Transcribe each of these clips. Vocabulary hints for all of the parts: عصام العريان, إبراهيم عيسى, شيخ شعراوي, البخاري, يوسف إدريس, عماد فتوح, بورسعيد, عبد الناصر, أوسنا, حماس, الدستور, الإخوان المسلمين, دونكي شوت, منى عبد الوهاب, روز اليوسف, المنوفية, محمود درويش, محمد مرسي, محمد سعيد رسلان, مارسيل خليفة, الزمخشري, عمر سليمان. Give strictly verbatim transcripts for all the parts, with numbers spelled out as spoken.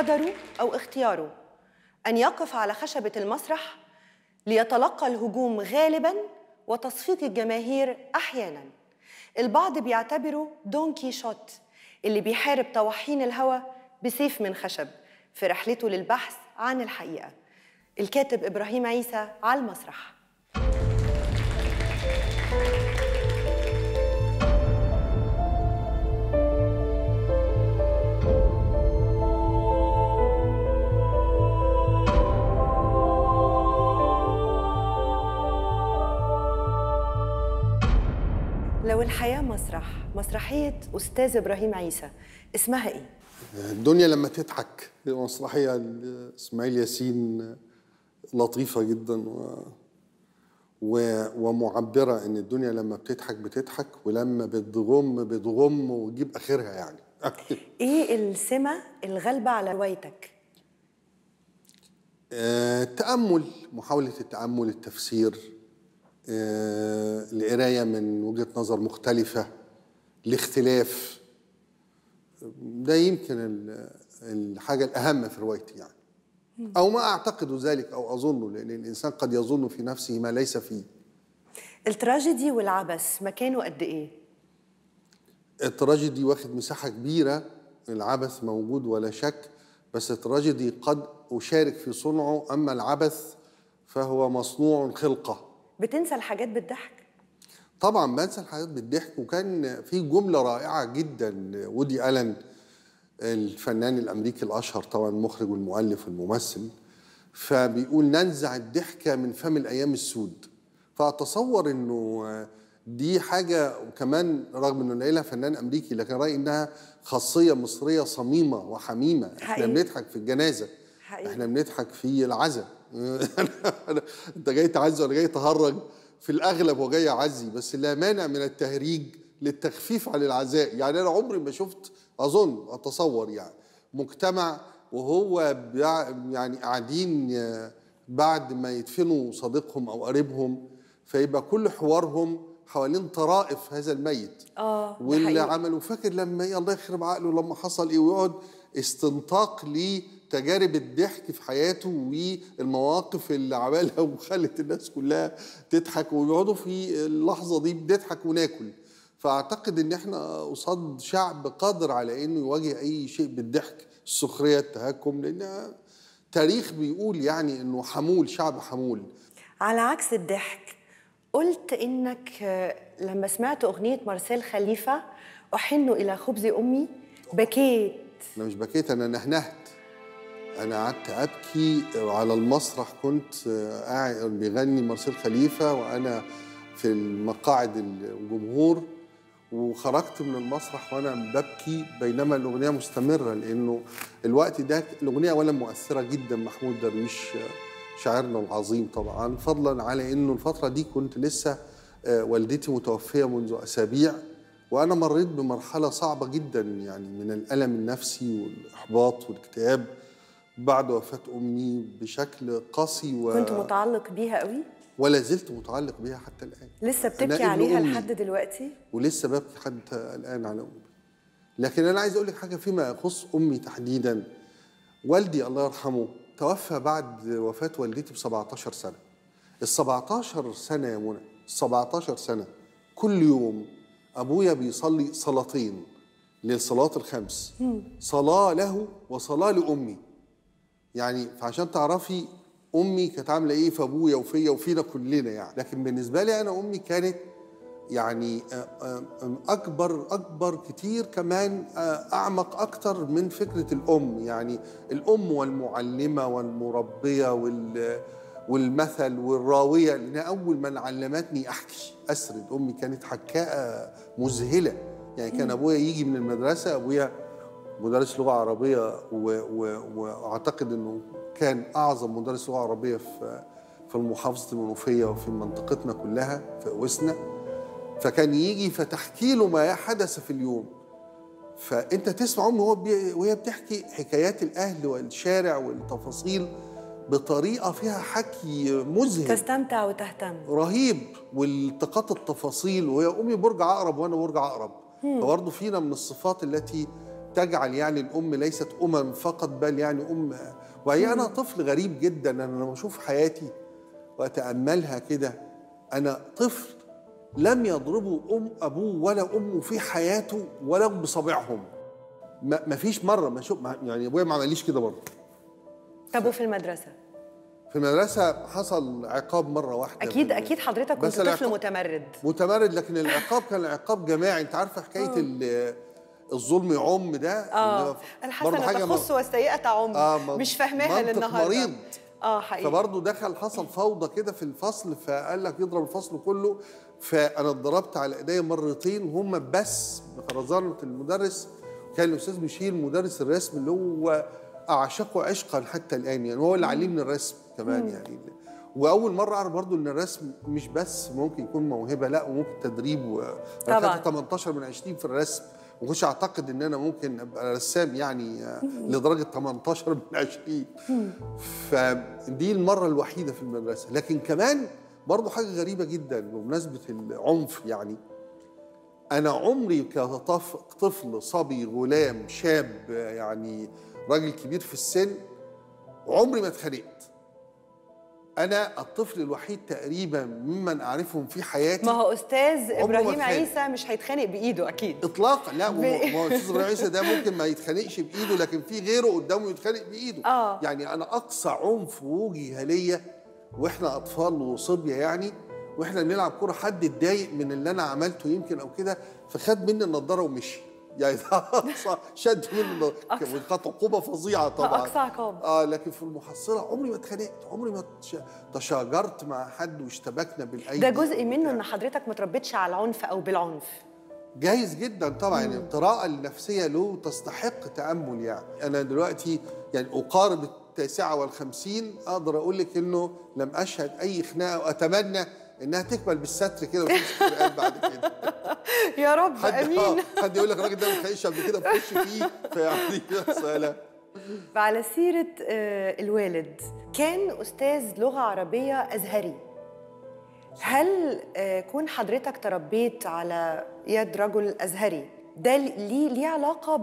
قدره أو اختياره أن يقف على خشبة المسرح ليتلقى الهجوم غالباً وتصفيق الجماهير أحياناً. البعض بيعتبره دونكي شوت اللي بيحارب طواحين الهوى بسيف من خشب في رحلته للبحث عن الحقيقة. الكاتب إبراهيم عيسى على المسرح. لو الحياة مسرح، مسرحية أستاذ إبراهيم عيسى اسمها إيه؟ الدنيا لما تضحك، مسرحية لإسماعيل ياسين لطيفة جدا و... و... ومعبرة، إن الدنيا لما بتضحك بتضحك ولما بتغم بتغم وتجيب آخرها يعني. إيه السمة الغالبة على روايتك؟ آه، التأمل، محاولة التأمل، التفسير، آه، القراية من وجهة نظر مختلفة، الاختلاف، ده يمكن الحاجة الأهم في روايتي يعني، أو ما أعتقد ذلك أو أظنه، لأن الإنسان قد يظن في نفسه ما ليس فيه. التراجيدي والعبث مكانه قد إيه؟ التراجيدي واخد مساحة كبيرة، العبث موجود ولا شك، بس التراجيدي قد أشارك في صنعه، أما العبث فهو مصنوع خلقة. بتنسى الحاجات بالضحك؟ طبعا بنسى الحاجات بالضحك. وكان في جمله رائعه جدا، وودي ألن الفنان الامريكي الاشهر طبعا، المخرج والمؤلف والممثل، فبيقول ننزع الضحكه من فم الايام السود. فاتصور انه دي حاجه، وكمان رغم انه ليلى فنان امريكي، لكن رايي انها خاصيه مصريه صميمه وحميمه. حقيقي. احنا بنضحك في الجنازه، حقيقي. احنا بنضحك في العزاء. انت جاي تعزي ولا جاي تهرج؟ في الاغلب هو جاي يعزي، بس لا مانع من التهريج للتخفيف عن العزاء. يعني انا عمري ما شفت، اظن اتصور يعني، مجتمع وهو يعني قاعدين بعد ما يدفنوا صديقهم او قريبهم، فيبقى كل حوارهم حوالين طرائف هذا الميت. اه واللي حقيقي. عملوا فاكر لما ايه، الله يخرب عقله، لما حصل ايه، ويقعد استنطاق ليه تجارب الضحك في حياته والمواقف اللي عملها وخلت الناس كلها تضحك، ويقعدوا في اللحظه دي بنضحك وناكل. فاعتقد ان احنا قصاد شعب قادر على انه يواجه اي شيء بالضحك، السخريه، التهكم، لان تاريخ بيقول يعني انه حمول، شعب حمول. على عكس الضحك، قلت انك لما سمعت اغنيه مارسيل خليفه احن الى خبز امي بكيت. انا مش بكيت، انا نهنهت، أنا قعدت أبكي على المسرح. كنت قاعد بيغني مارسيل خليفة وأنا في المقاعد الجمهور، وخرجت من المسرح وأنا ببكي بينما الأغنية مستمرة، لأنه الوقت ده الأغنية أولا مؤثرة جدا، محمود درويش شاعرنا العظيم طبعا، فضلا على أنه الفترة دي كنت لسه والدتي متوفية منذ أسابيع، وأنا مريت بمرحلة صعبة جدا يعني من الألم النفسي والإحباط والاكتئاب بعد وفاة أمي بشكل قاسي. و... كنت متعلق بيها قوي؟ ولا زلت متعلق بيها حتى الآن. لسه بتبكي عليها لحد دلوقتي؟ ولسه ببكي حتى الآن على أمي. لكن أنا عايز أقول لك حاجة فيما يخص أمي تحديدا. والدي الله يرحمه توفى بعد وفاة والدتي ب سبعتاشر سنة. ال سبعتاشر سنة يا منى، سبعتاشر سنة كل يوم أبويا بيصلي صلاتين للصلاة الخمس، صلاة له وصلاة لأمي. يعني فعشان تعرفي امي كانت عامله ايه في ابويا وفيا وفينا كلنا يعني. لكن بالنسبه لي انا امي كانت يعني اكبر اكبر كتير، كمان اعمق اكتر من فكره الام يعني. الام والمعلمه والمربيه وال والمثل والراويه، لان اول من علمتني احكي اسرد. امي كانت حكاءه مذهله يعني. كان ابويا يجي من المدرسه، ابويا مدرس لغة عربية، وأعتقد أنه كان أعظم مدرس لغة عربية في في المحافظة المنوفية وفي منطقتنا كلها في أوسنا. فكان يجي فتحكي له ما حدث في اليوم، فأنت تسمع أمي وهي بتحكي حكايات الأهل والشارع والتفاصيل بطريقة فيها حكي مذهل، تستمتع وتهتم، رهيب، والتقاط التفاصيل. وهي أمي برج عقرب وأنا برج عقرب، فبرضه فينا من الصفات التي تجعل يعني الأم ليست أمم فقط بل يعني أم. وهي أنا طفل غريب جدا، أنا لما أشوف حياتي وأتأملها كده أنا طفل لم يضربه أم أبوه ولا أمه في حياته ولا بصابعهم، ما فيش مرة ما شوف يعني أبويا ما عمليش كده برضه. طب وفي المدرسة؟ في المدرسة حصل عقاب مرة واحدة. أكيد أكيد حضرتك كنت طفل متمرد. متمرد، لكن العقاب كان عقاب جماعي. أنت عارفة حكاية الظلم يعم ده؟ آه الحسنة تخص والسيئة تعم. آه مش فاهماها للنهارده. مريض. آه حقيقي. فبرضه دخل حصل فوضى كده في الفصل، فقال لك يضرب الفصل كله، فأنا اتضربت على إيديا مرتين هما بس بخرزانة المدرس. كان الأستاذ مشير مدرس الرسم اللي هو أعشقه عشقا حتى الآن، يعني هو اللي علمني الرسم كمان يعني. وأول مرة أعرف برضه إن الرسم مش بس ممكن يكون موهبة، لا وممكن تدريب. وأنا خدت تمنتاشر من عشرين في الرسم، ما كنتش أعتقد إن أنا ممكن أبقى رسام يعني لدرجة تمنتاشر من عشرين. فدي المرة الوحيدة في المدرسة. لكن كمان برضه حاجة غريبة جدا بمناسبة العنف، يعني أنا عمري كطفل صبي غلام شاب يعني راجل كبير في السن عمري ما اتخانقت. أنا الطفل الوحيد تقريبا ممن أعرفهم في حياتي. ما هو أستاذ إبراهيم عيسى مش هيتخانق بإيده أكيد إطلاقا، لا. ما هو أستاذ إبراهيم عيسى ده ممكن ما يتخانقش بإيده، لكن في غيره قدامه يتخانق بإيده. آه. يعني أنا أقصى عنف وجه ليا وإحنا أطفال وصبية يعني واحنا بنلعب كوره، حد اتضايق من اللي انا عملته يمكن او كده، فخد مني النضاره ومشي يعني. شد مني النضاره وكانت عقوبه فظيعه طبعا. اقصى عقاب. اه لكن في المحصله عمري ما اتخانقت، عمري ما تشاجرت مع حد واشتبكنا بالايدي. ده جزء منه ان حضرتك ما تربيتش على العنف او بالعنف. جايز جدا طبعا، يعني القراءه النفسيه له تستحق تامل يعني. انا دلوقتي يعني اقارب التاسعه والخمسين اقدر اقول لك انه لم اشهد اي خناقه، واتمنى انها تكمل بالستر كده وتمسك القلب بعد كده. يا رب امين. حد يقول لك الراجل ده ما اتخانقش قبل كده بخش فيه فيعني سهله. على سيره الوالد، كان استاذ لغه عربيه ازهري. هل كون حضرتك تربيت على يد رجل ازهري ده ليه ليه علاقه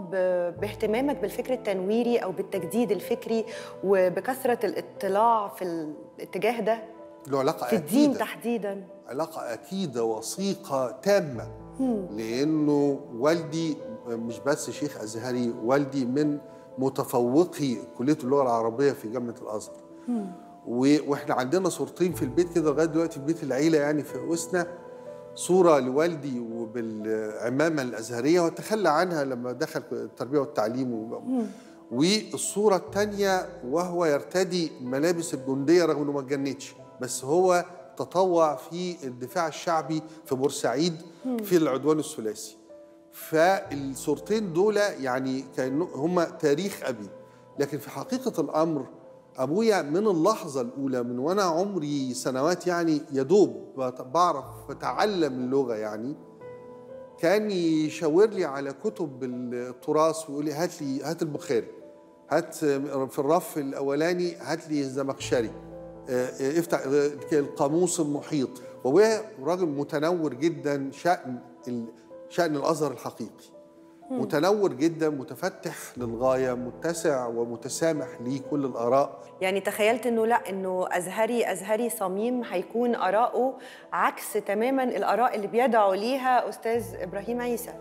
باهتمامك بالفكر التنويري او بالتجديد الفكري وبكثره الاطلاع في الاتجاه ده؟ له علاقة في الدين أكيدة. تحديدا علاقة أكيدة وثيقة تامة. مم. لأنه والدي مش بس شيخ أزهري، والدي من متفوقي كلية اللغة العربية في جامعة الأزهر. و... وإحنا عندنا صورتين في البيت كده لغاية دلوقتي في بيت العيلة يعني في قوسنا، صورة لوالدي وبالعمامة الأزهرية وتخلى عنها لما دخل التربية والتعليم و... والصورة الثانية وهو يرتدي ملابس الجندية رغم إنه ما اتجندش، بس هو تطوع في الدفاع الشعبي في بورسعيد في العدوان الثلاثي. فالصورتين دول يعني كانوا هما تاريخ أبي، لكن في حقيقة الأمر أبويا من اللحظة الأولى من وأنا عمري سنوات يعني يدوب بعرف بتعلم اللغة يعني، كان يشاور لي على كتب التراث ويقول لي هات لي هات البخاري، هات في الرف الأولاني هات لي الزمخشري، افتح القاموس المحيط. وهو راجل متنور جدا، شأن شأن الأزهر الحقيقي. مم. متنور جدا، متفتح للغاية، متسع ومتسامح لكل الآراء. يعني تخيلت انه لا انه أزهري أزهري صميم هيكون آراءه عكس تماما الآراء اللي بيدعو ليها أستاذ إبراهيم عيسى.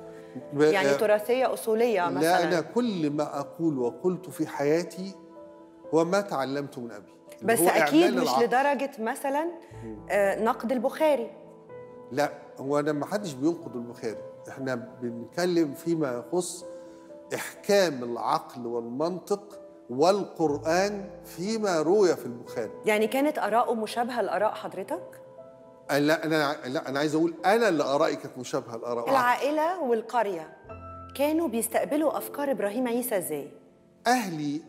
يعني تراثية أصولية مثلا. لا أنا كل ما أقول وقلت في حياتي هو ما تعلمته من أبي. بس اكيد مش العقل. لدرجه مثلا آه نقد البخاري. لا هو انا ما حدش بينقد البخاري، احنا بنتكلم فيما يخص احكام العقل والمنطق والقران فيما روي في البخاري. يعني كانت اراءه مشابهه لاراء حضرتك؟ آه لا انا لا انا عايز اقول انا اللي ارائي كانت مشابهه لاراء العائله. والقريه كانوا بيستقبلوا افكار ابراهيم عيسى ازاي؟ اهلي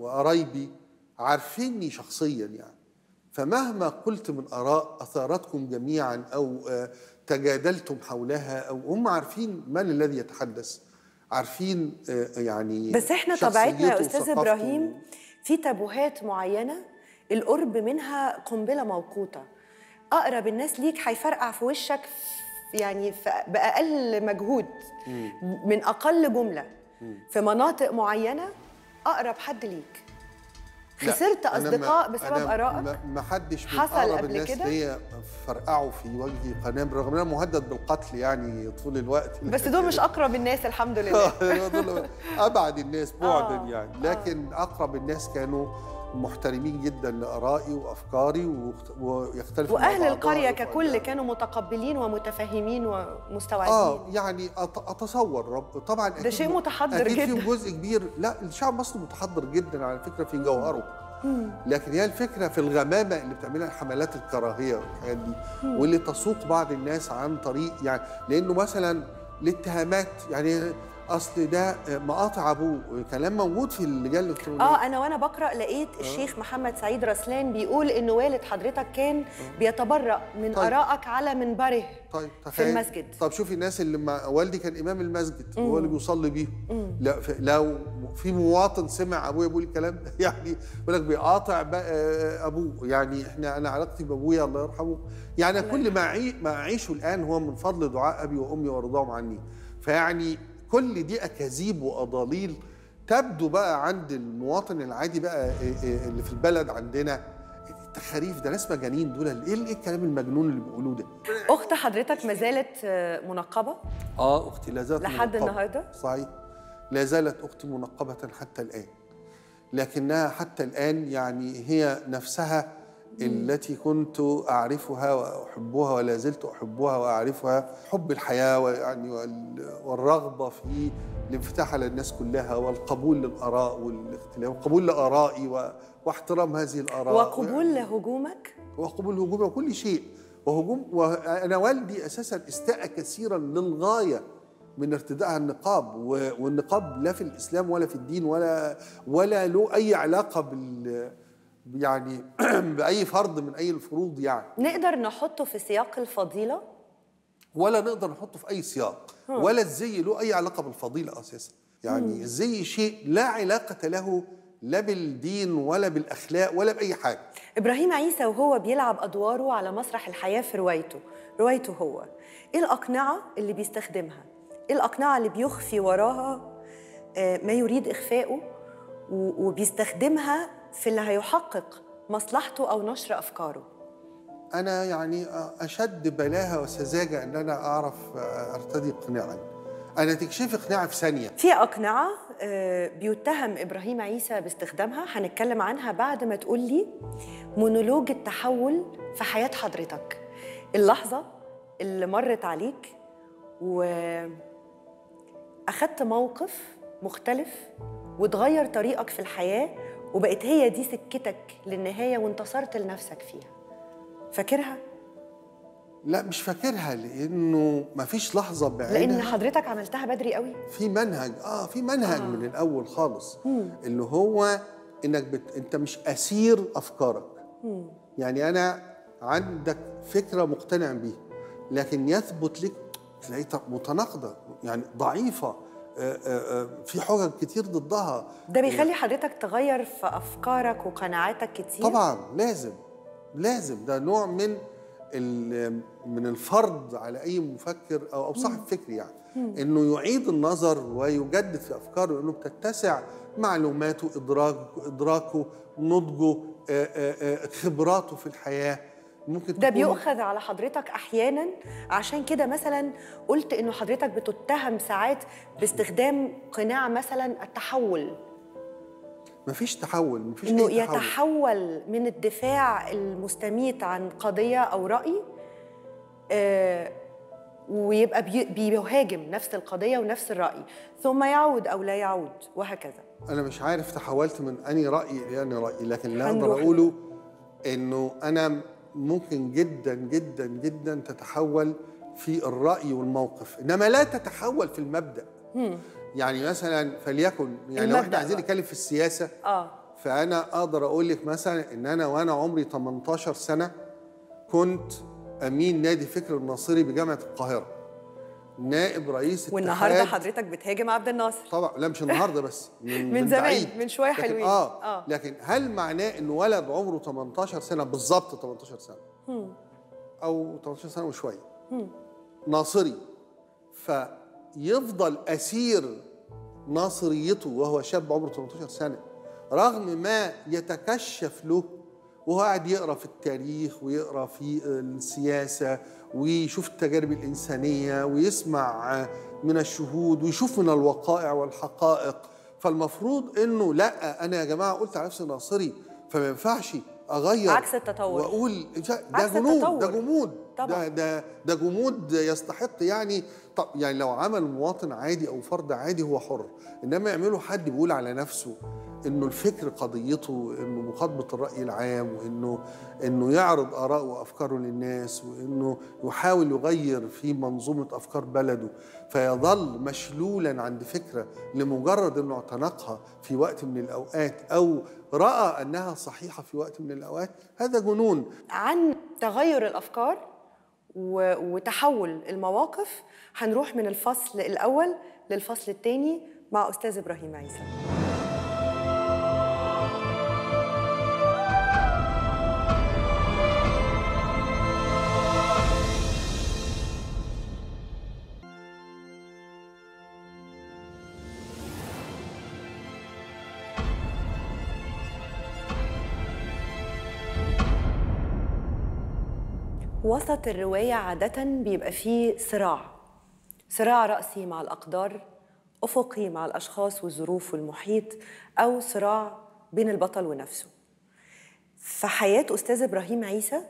وقرايبي عارفيني شخصيا يعني، فمهما قلت من اراء اثارتكم جميعا او تجادلتم حولها، او هم عارفين من الذي يتحدث، عارفين يعني. بس احنا طبيعتنا يا استاذ ابراهيم في تابوهات معينه القرب منها قنبله موقوته، اقرب الناس ليك هيفرقع في وشك يعني بأقل مجهود من أقل جملة في مناطق معينة أقرب حد ليك. خسرت أصدقاء بسبب آرائك؟ ما حدش من أقرب الناس ليا فرقعوا في وجهي قناة، رغم أن أنا مهدد بالقتل يعني طول الوقت، بس دول مش أقرب الناس الحمد لله. أبعد الناس بعداً يعني، لكن أقرب الناس كانوا محترمين جدا لآرائي وأفكاري ويختلفوا. وأهل القرية ككل كانوا متقبلين ومتفهمين ومستوعبين. آه يعني أتصور رب طبعا ده شيء متحضر جدا، أكيد فيه جزء كبير. لا الشعب المصري متحضر جدا على فكرة في جوهره، لكن هي الفكرة في الغمامة اللي بتعملها حملات الكراهية والحاجات دي، واللي تسوق بعض الناس عن طريق يعني، لأنه مثلا الاتهامات يعني أصل ده مقاطع أبوه، كلام موجود في اللجان الإلكترونية. آه أنا وأنا بقرأ لقيت آه. الشيخ محمد سعيد رسلان بيقول إن والد حضرتك كان آه. بيتبرأ من طيب. آرائك على منبره طيب. في المسجد. طب شوفي الناس اللي ما... والدي كان إمام المسجد، هو اللي بيصلي بيه. لا ف... لو في مواطن سمع أبويا بيقول الكلام ده يعني بيقول لك بيقاطع ب... أبوه، يعني إحنا أنا علاقتي بأبويا الله يرحمه يعني الله. كل ما عي... ما أعيشه الآن هو من فضل دعاء أبي وأمي ورضاهم عني. فيعني كل دي اكاذيب واضاليل تبدو بقى عند المواطن العادي بقى اللي في البلد عندنا التخاريف ده، ناس مجانين دول، ايه الكلام المجنون اللي بيقولوه ده؟ اخت حضرتك ما زالت منقبه؟ اه اختي لا زالت لحد النهارده؟ صحيح، لا زالت اختي منقبه حتى الان، لكنها حتى الان يعني هي نفسها التي كنت أعرفها وأحبها ولا زلت أحبها وأعرفها، حب الحياة ويعني والرغبة في الانفتاح على الناس كلها والقبول للآراء والاختلاف وقبول لآرائي واحترام هذه الآراء وقبول لهجومك وقبول هجومي وكل شيء وهجوم. وأنا والدي أساساً استاء كثيراً للغاية من ارتداء النقاب، والنقاب لا في الإسلام ولا في الدين ولا ولا له أي علاقة بال يعني بأي فرض من أي الفروض. يعني نقدر نحطه في سياق الفضيلة؟ ولا نقدر نحطه في أي سياق، ولا الزي له أي علاقة بالفضيلة أساسا. يعني الزي شيء لا علاقة له لا بالدين ولا بالأخلاق ولا بأي حاجة. إبراهيم عيسى وهو بيلعب أدواره على مسرح الحياة في روايته، روايته هو إيه الأقنعة اللي بيستخدمها؟ إيه الأقنعة اللي بيخفي وراها ما يريد إخفائه وبيستخدمها في اللي هيحقق مصلحته أو نشر أفكاره؟ أنا يعني أشد بلاها وسذاجة إن أنا أعرف أرتدي قناعاً. أنا تكشفي قناعة في ثانية. في أقنعة بيتهم إبراهيم عيسى باستخدامها، هنتكلم عنها بعد ما تقول لي مونولوج التحول في حياة حضرتك، اللحظة اللي مرت عليك وأخدت موقف مختلف وتغير طريقك في الحياة وبقت هي دي سكتك للنهاية وانتصرت لنفسك فيها. فاكرها؟ لا مش فاكرها، لأنه مفيش لحظة بعينها، لأن حضرتك عملتها بدري قوي في منهج. آه في منهج آه. من الأول خالص مم. اللي هو إنك بت... أنت مش أسير أفكارك. مم. يعني أنا عندك فكرة مقتنع بيها، لكن يثبت لك تلاقيها متناقضة يعني ضعيفة، في حجج كتير ضدها. ده بيخلي حضرتك تغير في أفكارك وقناعاتك كتير؟ طبعا لازم لازم، ده نوع من من الفرض على أي مفكر أو أو صاحب فكر يعني مم. إنه يعيد النظر ويجدد في أفكاره، لأنه بتتسع معلوماته إدراكه نضجه خبراته في الحياة. ممكن ده بيؤخذ على حضرتك أحياناً، عشان كده مثلاً قلت إنه حضرتك بتتهم ساعات باستخدام قناع مثلاً التحول. مفيش تحول، مفيش إنه أي تحول. إنه يتحول من الدفاع المستميت عن قضية أو رأي آه ويبقى بيهاجم نفس القضية ونفس الرأي، ثم يعود أو لا يعود وهكذا. أنا مش عارف تحولت من أني رأي إلى أني رأي، لكن اللي أقدر أقوله إنه أنا ممكن جدا جدا جدا تتحول في الرأي والموقف، إنما لا تتحول في المبدأ. مم. يعني مثلا فليكن يعني لو احنا عايزين نتكلم في السياسة آه. فأنا أقدر أقول لك مثلا إن أنا وأنا عمري تمنتاشر سنة كنت أمين نادي فكر الناصري بجامعة القاهرة، نائب رئيس والنهارده الاتحاد. حضرتك بتهاجم عبد الناصر؟ طبعا لا مش النهارده بس من من زمان من شويه حلوين. آه, اه لكن هل معناه ان ولد عمره تمنتاشر سنه بالظبط تمنتاشر سنه مم. او تمنتاشر سنه وشويه ناصري فيفضل أسير ناصريته وهو شاب عمره ثمانية عشر سنة، رغم ما يتكشف له وهو قاعد يقرأ في التاريخ ويقرأ في السياسة ويشوف التجارب الإنسانية ويسمع من الشهود ويشوف من الوقائع والحقائق. فالمفروض إنه لأ، أنا يا جماعة قلت على نفسي ناصري فما ينفعش أغير عكس التطور وأقول ده جنود، ده جمود، ده, ده, ده جمود يستحق يعني. طب يعني لو عمل مواطن عادي أو فرد عادي هو حر، إنما يعمله حد بيقول على نفسه إنه الفكر قضيته، إنه مخاطبة الرأي العام، وإنه إنه يعرض آراءه وأفكاره للناس، وإنه يحاول يغير في منظومة أفكار بلده، فيظل مشلولاً عند فكرة لمجرد إنه اعتنقها في وقت من الأوقات أو رأى أنها صحيحة في وقت من الأوقات، هذا جنون. عن تغير الأفكار وتحول المواقف هنروح من الفصل الأول للفصل الثاني مع أستاذ إبراهيم عيسى. وسط الرواية عادة بيبقى فيه صراع، صراع رأسي مع الأقدار، أفقي مع الأشخاص والظروف والمحيط، أو صراع بين البطل ونفسه. في حياة أستاذ إبراهيم عيسى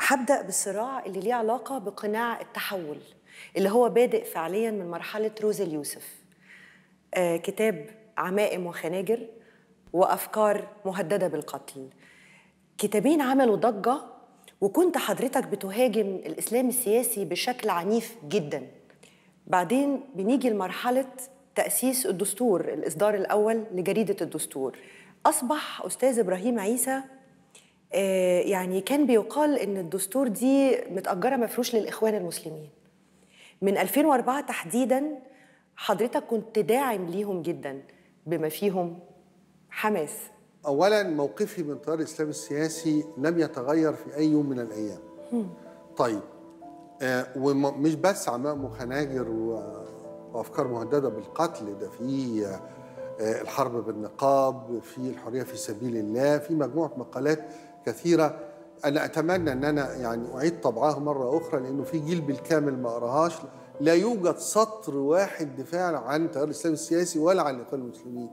هبدأ بالصراع اللي ليه علاقة بقناع التحول، اللي هو بادئ فعلياً من مرحلة روز اليوسف، آه كتاب عمائم وخناجر وأفكار مهددة بالقتل. كتابين عملوا ضجة، وكنت حضرتك بتهاجم الإسلام السياسي بشكل عنيف جداً. بعدين بنيجي لمرحلة تأسيس الدستور، الإصدار الأول لجريدة الدستور. أصبح أستاذ إبراهيم عيسى آه يعني كان بيقال إن الدستور دي متأجرة مفروش للإخوان المسلمين. من ألفين وأربعة تحديداً حضرتك كنت داعم ليهم جداً بما فيهم حماس. أولاً موقفي من تيار الإسلام السياسي لم يتغير في أي يوم من الأيام. طيب آه ومش بس عمائم وخناجر وأفكار مهددة بالقتل، ده في آه الحرب بالنقاب، في الحرية في سبيل الله، في مجموعة مقالات كثيرة. أنا أتمنى أن أنا يعني أعيد طبعها مرة أخرى، لأنه في جيل بالكامل ما قراهاش. لا يوجد سطر واحد دفاع عن تيار الإسلام السياسي ولا عن الإخوان المسلمين.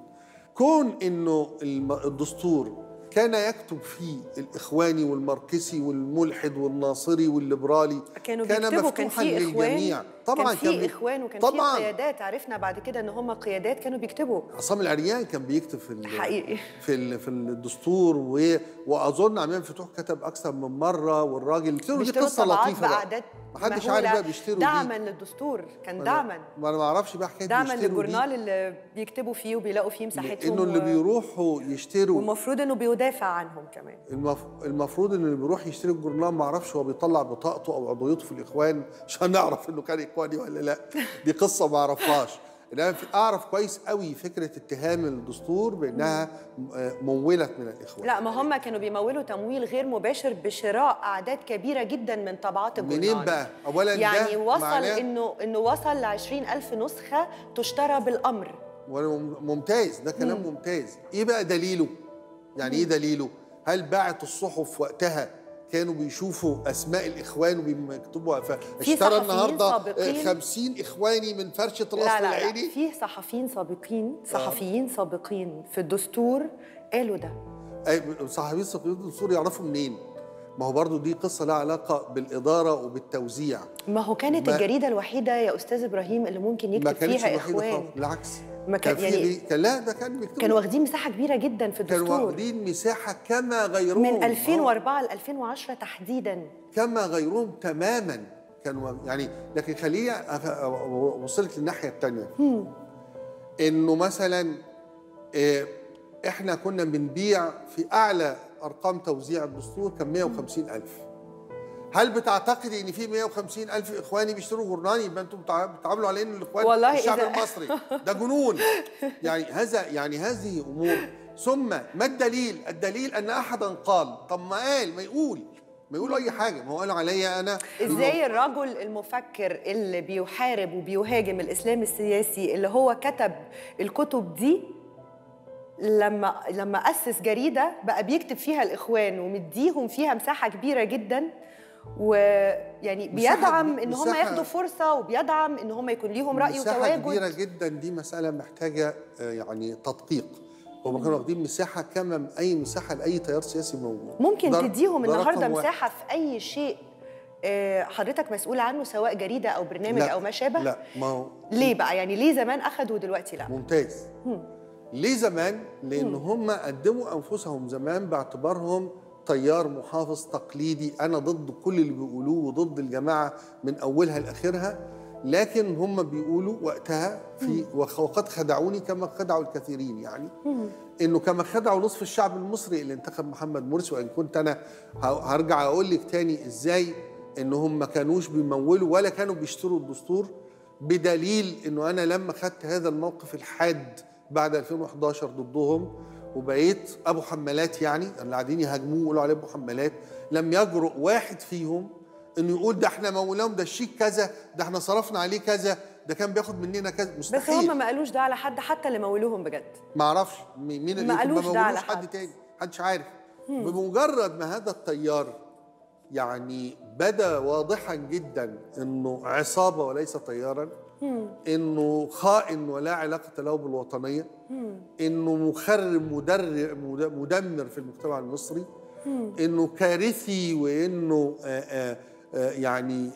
كون إنه الدستور كان يكتب فيه الإخواني والماركسي والملحد والناصري والليبرالي، كانوا كان مفتوحاً للجميع. طبعاً كان في إخوان وكان في قيادات، عرفنا بعد كده إن هم قيادات كانوا بيكتبوا. عصام العريان كان بيكتب في الحقيقي في ال في الدستور، و... وأظن عماد فتوح كتب أكثر من مرة. والراجل دي قصة لطيفة بقى، محدش عارف بقى بيشتروا دعماً للدستور، كان دعماً. ما أنا ما أعرفش بقى حكاية دعماً للجورنال اللي بيكتبوا فيه وبيلاقوا فيه مساحتهم، إنه اللي بيروحوا يشتروا، والمفروض إنه بيدافع عنهم كمان. المف... المفروض إنه اللي بيروح يشتري الجورنال ما أعرفش هو بيطلع بطاقته أو عضويته في الإخوان عشان نعرف إنه كان إخواني ولا لأ، دي قصة ما أعرفهاش. أنا أعرف كويس قوي فكرة اتهام الدستور بأنها مولت من الإخوان. لا، ما هم كانوا بيمولوا تمويل غير مباشر بشراء أعداد كبيرة جدا من طبعات الجورنال. منين بقى؟ أولا يعني وصل إنه إنه وصل ل عشرين ألف نسخة تشترى بالأمر. ممتاز، ده كلام مم. ممتاز. إيه بقى دليله؟ يعني مم. إيه دليله؟ هل باعت الصحف وقتها كانوا بيشوفوا أسماء الإخوان وبيكتبوها فاشترى النهارده خمسين إخواني من فرشة الأصل العيني؟ لا لا، فيه صحفيين سابقين، صحفيين سابقين في الدستور قالوا ده. صحفيين سابقين في الدستور يعرفوا منين؟ ما هو برضو دي قصة لها علاقة بالإدارة وبالتوزيع. ما هو كانت ما الجريدة الوحيدة يا أستاذ إبراهيم اللي ممكن يكتب فيها إخوان. بالعكس، ما كان يعني بي... كان لا ده كان بيكتبوا، كانوا واخدين مساحه كبيره جدا في الدستور، كانوا واخدين مساحه كما غيرهم من ألفين وأربعة ل ألفين وعشرة تحديدا، كما غيرهم تماما. كانوا يعني، لكن خليني اوصلك للناحيه الثانيه، انه مثلا إيه، احنا كنا بنبيع في اعلى ارقام توزيع الدستور كان مئة وخمسين ألف. هل بتعتقدي ان في مئة وخمسين ألف اخواني بيشتروا جورنال يبقى انتم بتعاملوا على ان الاخوان الشعب المصري؟ ده جنون. يعني هذا يعني هذه امور. ثم ما الدليل؟ الدليل ان احدا قال، طب ما قال ما يقول، بيقولوا اي حاجه، ما هو قالوا عليا انا. ازاي الرجل المفكر اللي بيحارب وبيهاجم الاسلام السياسي اللي هو كتب الكتب دي، لما لما اسس جريده بقى بيكتب فيها الاخوان ومديهم فيها مساحه كبيره جدا، ويعني بيدعم ان هم ياخدوا فرصه وبيدعم ان هم يكون ليهم راي وتواجد. مساحه كبيره جدا دي مساله محتاجه يعني تدقيق. هم كانوا واخدين مساحه كما اي مساحه لاي تيار سياسي موجود. ممكن تديهم النهارده مساحه في اي شيء حضرتك مسؤول عنه، سواء جريده او برنامج او ما شابه؟ لا، ما هو ليه بقى؟ يعني ليه زمان اخدوا ودلوقتي لا؟ ممتاز. هم. ليه زمان؟ لان هم قدموا انفسهم زمان باعتبارهم تيار محافظ تقليدي، انا ضد كل اللي بيقولوه وضد الجماعه من اولها لاخرها، لكن هم بيقولوا وقتها في وقد خدعوني كما خدعوا الكثيرين، يعني انه كما خدعوا نصف الشعب المصري اللي انتخب محمد مرسي. وان كنت انا هرجع اقول لك تاني ازاي ان هم ما كانوش بيمولوا ولا كانوا بيشتروا الدستور، بدليل انه انا لما خدت هذا الموقف الحاد بعد ألفين وأحد عشر ضدهم وبقيت ابو حمالات، يعني اللي قاعدين يهاجموه ويقولوا عليه ابو حمالات، لم يجرؤ واحد فيهم انه يقول ده احنا مولاهم، ده الشيك كذا، ده احنا صرفنا عليه كذا، ده كان بياخد مننا كذا. مستحيل. بس هم ما قالوش ده على حد، حتى اللي مولوهم بجد ما اعرفش مين اللي ما قالوش ده على حد, حد تاني، محدش عارف. هم. بمجرد ما هذا التيار يعني بدا واضحا جدا انه عصابه وليس تيارا، انه خائن ولا علاقه له بالوطنيه، انه مخرب مدرب مدمر في المجتمع المصري، انه كارثي، وانه آآ آآ يعني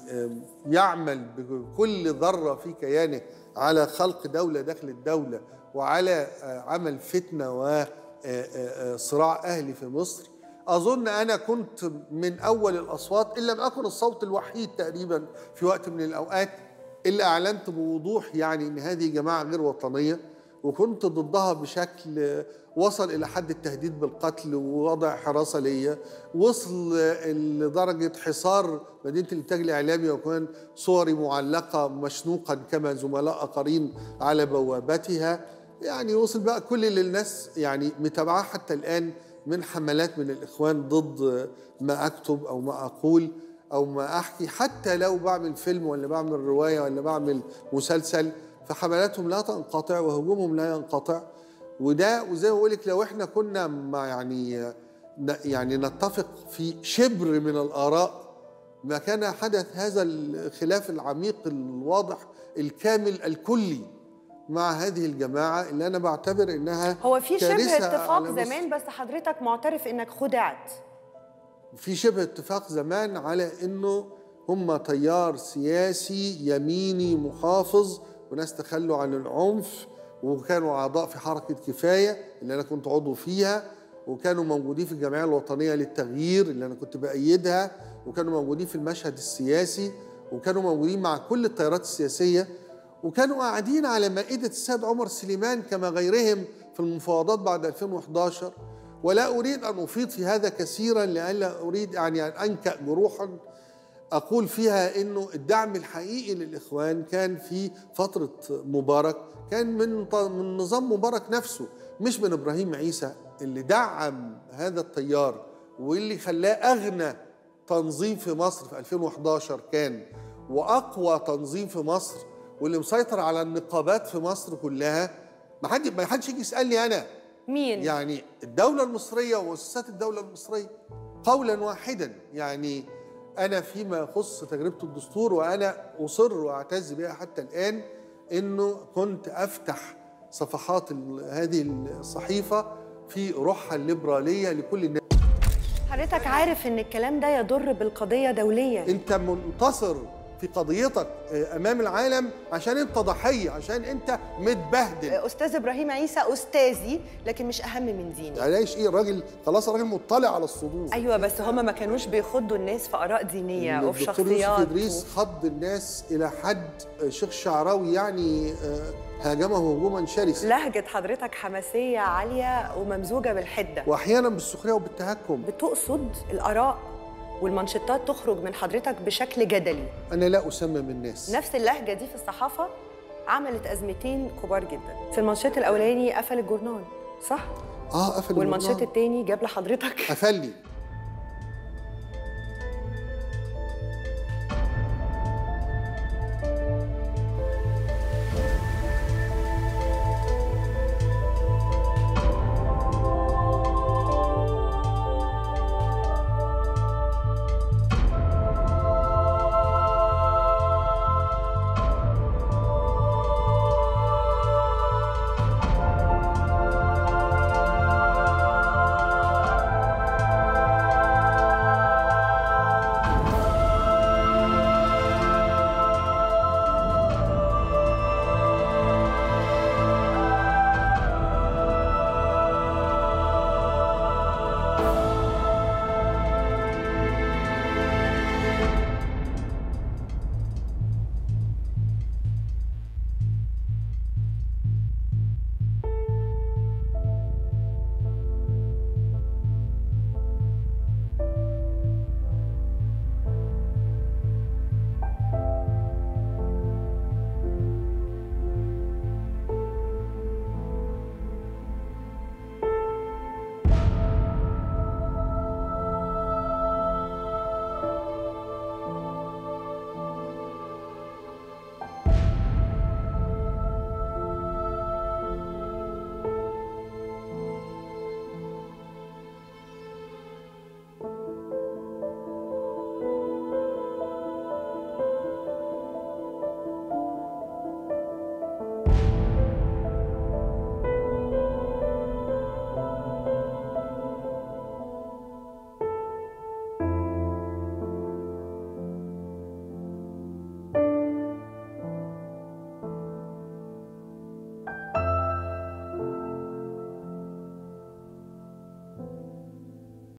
يعمل بكل ذرة في كيانه على خلق دولة داخل الدولة وعلى عمل فتنة وصراع أهلي في مصر. أظن أنا كنت من أول الأصوات، إن لم أكن الصوت الوحيد تقريبا في وقت من الأوقات اللي أعلنت بوضوح يعني إن هذه جماعة غير وطنية، وكنت ضدها بشكل وصل إلى حد التهديد بالقتل ووضع حراسة ليا، وصل لدرجة حصار مدينة الإنتاج الإعلامي وكان صوري معلقة مشنوقا كما زملاء آخرين على بوابتها. يعني وصل بقى كل اللي الناس يعني متابعاه حتى الآن من حملات من الإخوان ضد ما أكتب أو ما أقول أو ما أحكي، حتى لو بعمل فيلم ولا بعمل رواية ولا بعمل مسلسل، فحملاتهم لا تنقطع وهجومهم لا ينقطع. وده وزي ما بقول لك لو احنا كنا ما يعني يعني نتفق في شبر من الآراء ما كان حدث هذا الخلاف العميق الواضح الكامل الكلي مع هذه الجماعة اللي أنا بعتبر إنها هو في شبه اتفاق زمان. بس حضرتك معترف إنك خدعت؟ في شبه اتفاق زمان على إنه هم تيار سياسي يميني محافظ وناس تخلوا عن العنف، وكانوا أعضاء في حركة كفاية اللي أنا كنت عضو فيها، وكانوا موجودين في الجمعية الوطنية للتغيير اللي أنا كنت بأيدها، وكانوا موجودين في المشهد السياسي، وكانوا موجودين مع كل التيارات السياسية، وكانوا قاعدين على مائدة السيد عمر سليمان كما غيرهم في المفاوضات بعد ألفين وأحد عشر. ولا أريد أن أفيض في هذا كثيرا لئلا أريد يعني أن أنكأ جروحا أقول فيها إنه الدعم الحقيقي للإخوان كان في فترة مبارك، كان من من نظام مبارك نفسه، مش من إبراهيم عيسى اللي دعم هذا التيار واللي خلاه أغنى تنظيم في مصر في ألفين وأحد عشر كان، وأقوى تنظيم في مصر، واللي مسيطر على النقابات في مصر كلها. ما حد ما حدش يجي يسألني أنا مين، يعني الدولة المصرية ومؤسسات الدولة المصرية قولا واحدا. يعني أنا فيما يخص تجربة الدستور، وأنا أصر وأعتز بها حتى الآن، إنه كنت أفتح صفحات هذه الصحيفة في روحها الليبرالية لكل الناس. حضرتك عارف إن الكلام ده يضر بالقضية دوليا، أنت منتصر في قضيتك أمام العالم عشان أنت ضحية، عشان أنت متبهدل. أستاذ إبراهيم عيسى أستاذي، لكن مش أهم من ديني. علاش إيه الراجل خلاص، الراجل مطلع على الصدور. أيوة، بس هم ما كانوش بيخضوا الناس في آراء دينية وفي شخصيات. الدكتور يوسف إدريس خض الناس إلى حد شيخ شعراوي يعني هاجمه هجوما شرسا. لهجة حضرتك حماسية عالية وممزوجة بالحدة وأحيانا بالسخرية وبالتهكم. بتقصد الآراء والمانشيتات تخرج من حضرتك بشكل جدلي. أنا لا أسمم الناس. نفس اللهجة دي في الصحافة عملت أزمتين كبار جدا. في المانشيت الأولاني قفل الجورنال، صح؟ آه قفل الجورنال. والمانشيت التاني جاب لحضرتك قفل لي.